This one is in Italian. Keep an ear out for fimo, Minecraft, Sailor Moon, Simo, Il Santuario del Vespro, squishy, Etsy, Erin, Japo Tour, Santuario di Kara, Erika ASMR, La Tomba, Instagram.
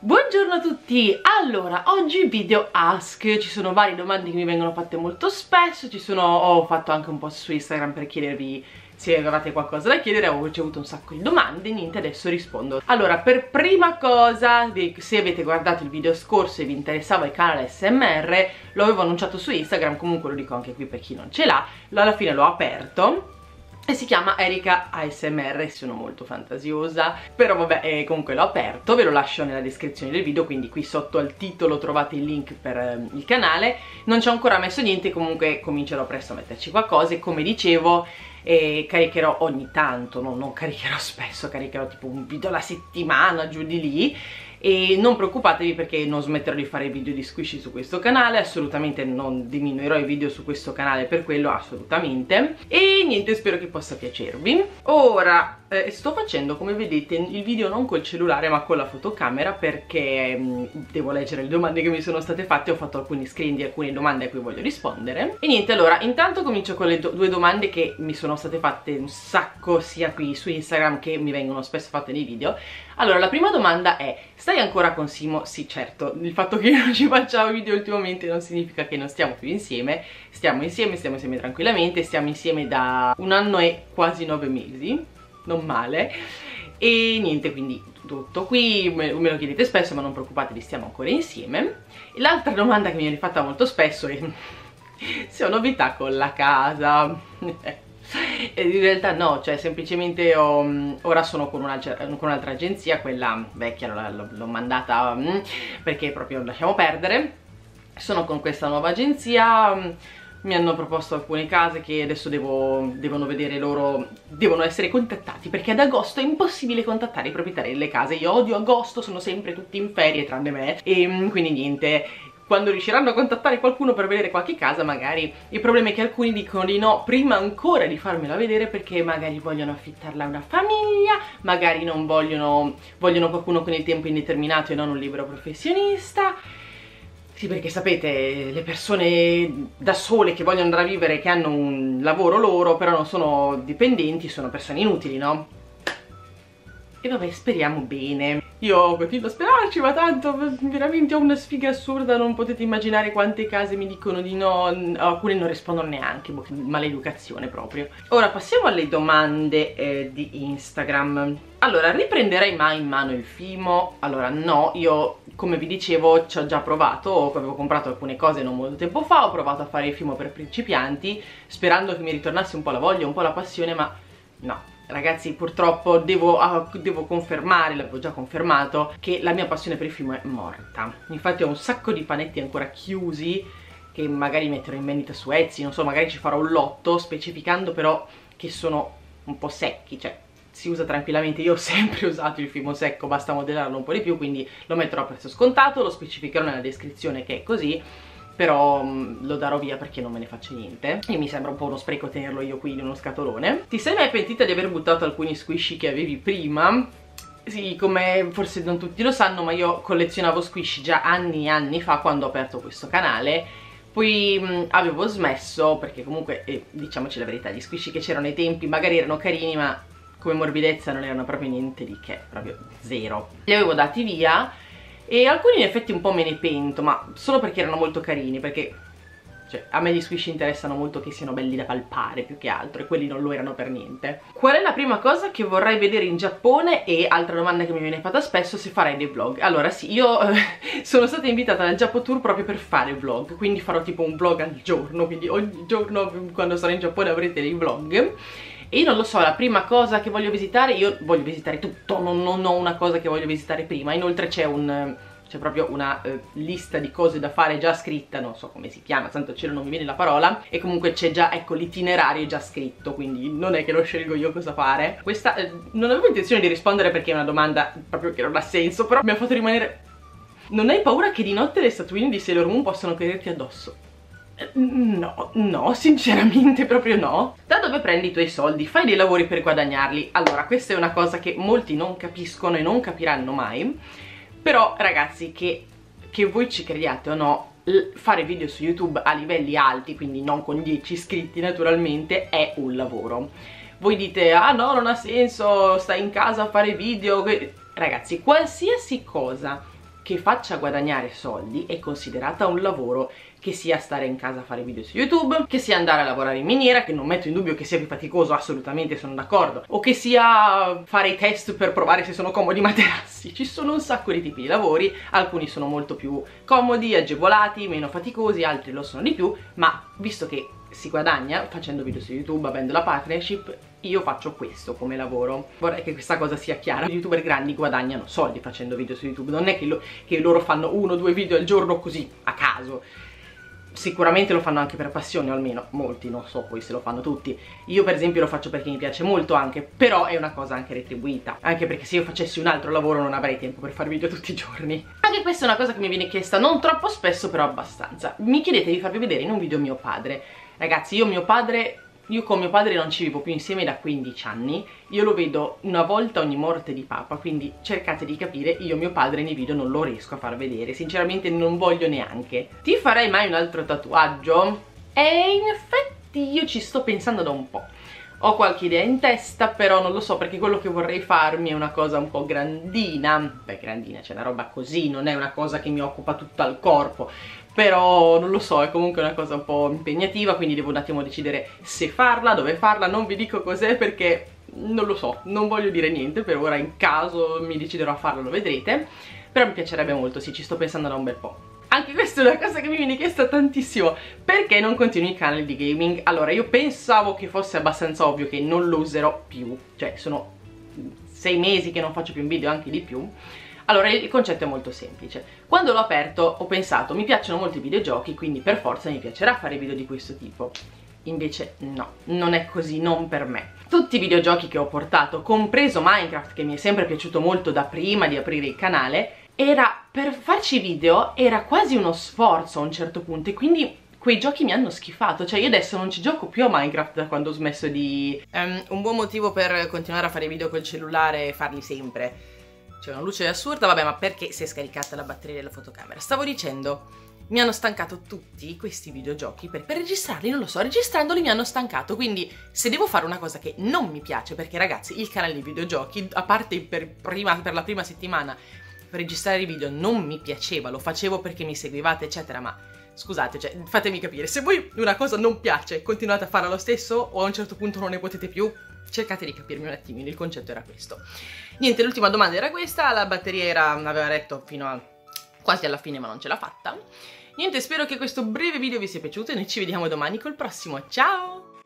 Buongiorno a tutti! Allora, oggi video ask, ci sono varie domande che mi vengono fatte molto spesso, ho fatto anche un post su Instagram per chiedervi se avevate qualcosa da chiedere, ho ricevuto un sacco di domande, niente, adesso rispondo. Allora, per prima cosa, se avete guardato il video scorso e vi interessava il canale ASMR, lo avevo annunciato su Instagram, comunque lo dico anche qui per chi non ce l'ha, alla fine l'ho aperto. E si chiama Erika ASMR, sono molto fantasiosa, però vabbè, comunque l'ho aperto, ve lo lascio nella descrizione del video, quindi qui sotto al titolo trovate il link per il canale. Non ci ho ancora messo niente, comunque comincerò presto a metterci qualcosa e come dicevo caricherò ogni tanto, non caricherò spesso, caricherò tipo un video alla settimana, giù di lì. E non preoccupatevi perché non smetterò di fare video di squishy su questo canale, assolutamente non diminuirò i video su questo canale per quello, assolutamente. E niente, spero che possa piacervi. Ora sto facendo, come vedete, il video non col cellulare ma con la fotocamera perché devo leggere le domande che mi sono state fatte, ho fatto alcuni screen di alcune domande a cui voglio rispondere. E niente, allora intanto comincio con le due domande che mi sono state fatte un sacco sia qui su Instagram che mi vengono spesso fatte nei video. Allora, la prima domanda è: stai ancora con Simo? Sì, certo, il fatto che io non ci facciamo video ultimamente non significa che non stiamo più insieme, stiamo insieme tranquillamente, stiamo insieme da 1 anno e quasi 9 mesi, non male, e niente, quindi tutto qui, me lo chiedete spesso ma non preoccupatevi, stiamo ancora insieme. L'altra domanda che mi viene fatta molto spesso è se ho novità con la casa. E in realtà no, cioè semplicemente ora sono con un'altra agenzia, quella vecchia l'ho mandata perché proprio lasciamo perdere. Sono con questa nuova agenzia, mi hanno proposto alcune case che adesso devono vedere loro, devono essere contattati perché ad agosto è impossibile contattare i proprietari delle case. Io odio agosto, sono sempre tutti in ferie tranne me e quindi niente. Quando riusciranno a contattare qualcuno per vedere qualche casa, magari il problema è che alcuni dicono di no prima ancora di farmela vedere perché magari vogliono affittarla a una famiglia, magari non vogliono qualcuno con il tempo indeterminato e non un libero professionista. Sì, perché sapete, le persone da sole che vogliono andare a vivere, che hanno un lavoro loro, però non sono dipendenti, sono persone inutili, no? E vabbè, speriamo bene. Io continuo a sperarci, ma tanto veramente ho una sfiga assurda, non potete immaginare quante case mi dicono di no, alcune non rispondono neanche, maleducazione proprio. Ora passiamo alle domande di Instagram. Allora, riprenderei mai in mano il fimo? Allora no, io come vi dicevo ci ho già provato, avevo comprato alcune cose non molto tempo fa, ho provato a fare il fimo per principianti, sperando che mi ritornasse un po' la voglia, un po' la passione, ma no. Ragazzi, purtroppo devo confermare, l'avevo già confermato, che la mia passione per il fimo è morta. Infatti ho un sacco di panetti ancora chiusi che magari metterò in vendita su Etsy, non so, magari ci farò un lotto, specificando però che sono un po' secchi, cioè si usa tranquillamente. Io ho sempre usato il fimo secco, basta modellarlo un po' di più, quindi lo metterò a prezzo scontato, lo specificherò nella descrizione che è così, però lo darò via perché non me ne faccio niente e mi sembra un po' uno spreco tenerlo io qui in uno scatolone. Ti sei mai pentita di aver buttato alcuni squishy che avevi prima? Sì, come forse non tutti lo sanno, ma io collezionavo squishy già anni e anni fa quando ho aperto questo canale, poi avevo smesso perché comunque, diciamoci la verità, gli squishy che c'erano ai tempi magari erano carini ma come morbidezza non erano proprio niente di che, proprio zero. Li avevo dati via e alcuni in effetti un po' me ne pento, ma solo perché erano molto carini, perché cioè, a me gli squishy interessano molto che siano belli da palpare più che altro, e quelli non lo erano per niente. Qual è la prima cosa che vorrai vedere in Giappone? E altra domanda che mi viene fatta spesso, se farai dei vlog. Allora sì, io sono stata invitata al Japo Tour proprio per fare vlog, quindi farò tipo un vlog al giorno, quindi ogni giorno quando sarò in Giappone avrete dei vlog. E io non lo so, la prima cosa che voglio visitare, io voglio visitare tutto, non ho una cosa che voglio visitare prima. Inoltre c'è proprio una lista di cose da fare già scritta, non so come si chiama, tanto cielo non mi viene la parola, e comunque c'è già, ecco, l'itinerario è già scritto, quindi non è che lo scelgo io cosa fare. Questa non avevo intenzione di rispondere perché è una domanda proprio che non ha senso, però mi ha fatto rimanere... Non hai paura che di notte le statuine di Sailor Moon possano caderti addosso? No, no, sinceramente proprio no. Da dove prendi i tuoi soldi? Fai dei lavori per guadagnarli? Allora, questa è una cosa che molti non capiscono e non capiranno mai, però ragazzi, che voi ci crediate o no, fare video su YouTube a livelli alti, quindi non con 10 iscritti naturalmente, è un lavoro. Voi dite, ah no, non ha senso, stai in casa a fare video. Ragazzi, qualsiasi cosa che faccia guadagnare soldi è considerata un lavoro, che sia stare in casa a fare video su YouTube, che sia andare a lavorare in miniera, che non metto in dubbio che sia più faticoso, assolutamente sono d'accordo, o che sia fare i test per provare se sono comodi i materassi. Ci sono un sacco di tipi di lavori, alcuni sono molto più comodi, agevolati, meno faticosi, altri lo sono di più, ma visto che si guadagna facendo video su YouTube, avendo la partnership, io faccio questo come lavoro. Vorrei che questa cosa sia chiara. Gli youtuber grandi guadagnano soldi facendo video su YouTube, non è che, loro fanno 1 o 2 video al giorno così, a caso. Sicuramente lo fanno anche per passione, o almeno molti, non so poi se lo fanno tutti. Io per esempio lo faccio perché mi piace molto anche, però è una cosa anche retribuita, anche perché se io facessi un altro lavoro non avrei tempo per fare video tutti i giorni. Anche questa è una cosa che mi viene chiesta non troppo spesso, però abbastanza. Mi chiedete di farvi vedere in un video mio padre. Ragazzi, io con mio padre non ci vivo più insieme da 15 anni, io lo vedo una volta ogni morte di papa, quindi cercate di capire, io mio padre nei video non lo riesco a far vedere, sinceramente non voglio neanche. Ti farei mai un altro tatuaggio? E in effetti io ci sto pensando da un po'. Ho qualche idea in testa, però non lo so, perché quello che vorrei farmi è una cosa un po' grandina. Beh, grandina, c'è una roba così, non è una cosa che mi occupa tutto il corpo, però non lo so, è comunque una cosa un po' impegnativa, quindi devo un attimo decidere se farla, dove farla. Non vi dico cos'è perché non lo so, non voglio dire niente per ora, in caso mi deciderò a farlo lo vedrete, però mi piacerebbe molto, sì, ci sto pensando da un bel po'. Anche questa è una cosa che mi viene chiesta tantissimo: perché non continui il canale di gaming? Allora, io pensavo che fosse abbastanza ovvio che non lo userò più, cioè sono 6 mesi che non faccio più un video, anche di più. Allora, il concetto è molto semplice. Quando l'ho aperto ho pensato, mi piacciono molto i videogiochi, quindi per forza mi piacerà fare video di questo tipo. Invece no, non è così, non per me. Tutti i videogiochi che ho portato, compreso Minecraft, che mi è sempre piaciuto molto da prima di aprire il canale, per farci video era quasi uno sforzo a un certo punto, e quindi quei giochi mi hanno schifato, cioè io adesso non ci gioco più a Minecraft da quando ho smesso di... un buon motivo per continuare a fare video col cellulare e farli sempre. C'è una luce assurda, vabbè, ma perché si è scaricata la batteria della fotocamera? Stavo dicendo, mi hanno stancato tutti questi videogiochi, per registrarli, non lo so, registrandoli mi hanno stancato, quindi se devo fare una cosa che non mi piace, perché ragazzi, il canale di videogiochi, a parte per la prima settimana, per registrare i video non mi piaceva, lo facevo perché mi seguivate eccetera, ma scusate, cioè, fatemi capire, se voi una cosa non piace continuate a farla lo stesso, o a un certo punto non ne potete più, cercate di capirmi un attimino, il concetto era questo. Niente, l'ultima domanda era questa, la batteria era, aveva retto fino a quasi alla fine ma non ce l'ha fatta. Niente, spero che questo breve video vi sia piaciuto e noi ci vediamo domani col prossimo, ciao!